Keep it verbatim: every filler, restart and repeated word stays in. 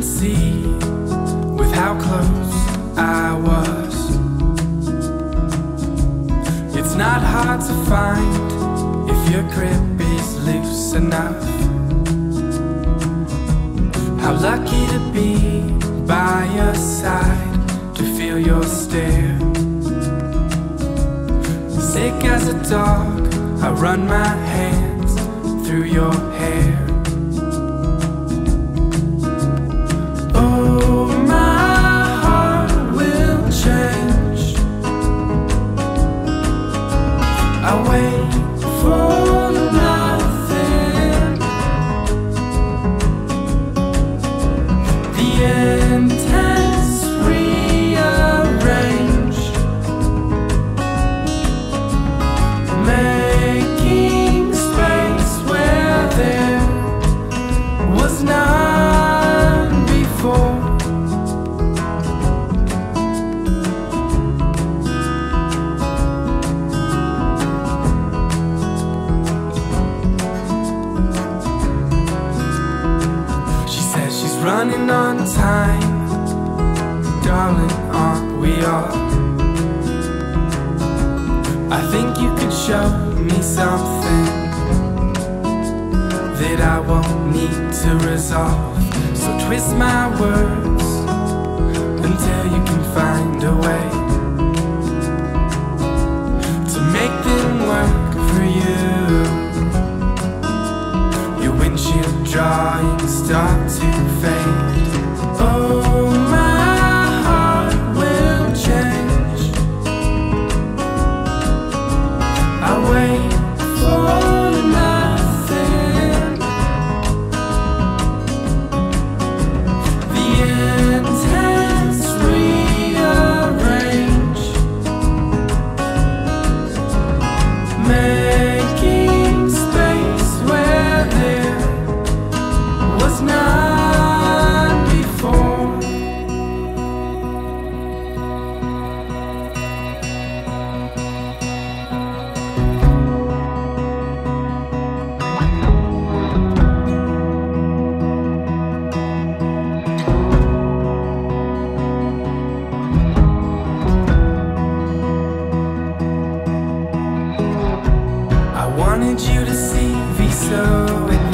See with how close I was. It's not hard to find if your grip is loose enough. How lucky to be by your side, to feel your stare. Sick as a dog, I run my hands through your hair. Running on time, darling, aren't we all? I think you could show me something that I won't need to resolve. So twist my words until you can find a way to make them work for you. Your windshield drawings start to fade. Oh, my heart will change. I wait for nothing. The intense rearrange, making space where there was none. wanted you to see me so.